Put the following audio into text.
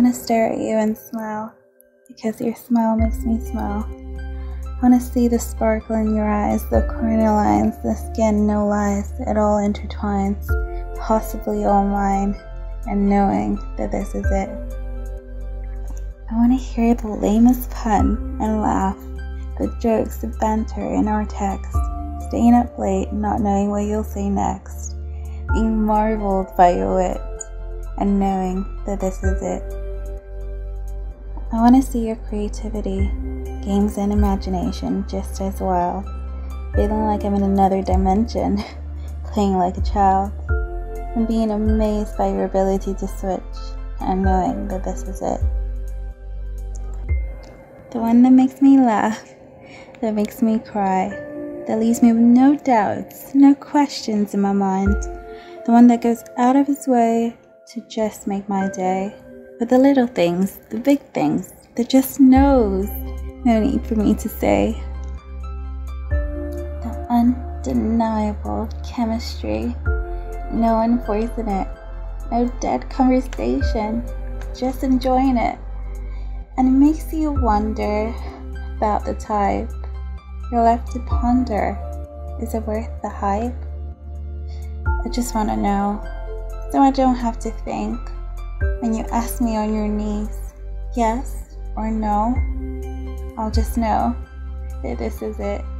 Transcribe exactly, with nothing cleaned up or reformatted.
want to stare at you and smile, because your smile makes me smile. I want to see the sparkle in your eyes, the corner lines, the skin, no lies. It all intertwines, possibly all mine, and knowing that this is it. I want to hear the lamest pun and laugh, the jokes, the banter in our text, staying up late, not knowing what you'll say next, being marveled by your wit, and knowing that this is it. I want to see your creativity, games and imagination just as wild, feeling like I'm in another dimension, playing like a child, and being amazed by your ability to switch, and knowing that this is it. The one that makes me laugh, that makes me cry, that leaves me with no doubts, no questions in my mind. The one that goes out of his way to just make my day. With the little things, the big things, that just knows. No need for me to say. The undeniable chemistry. No one forcing it. No dead conversation. Just enjoying it. And it makes you wonder about the type. You're left to ponder, is it worth the hype? I just want to know, so I don't have to think. When you ask me on your knees, yes or no, I'll just know that this is it.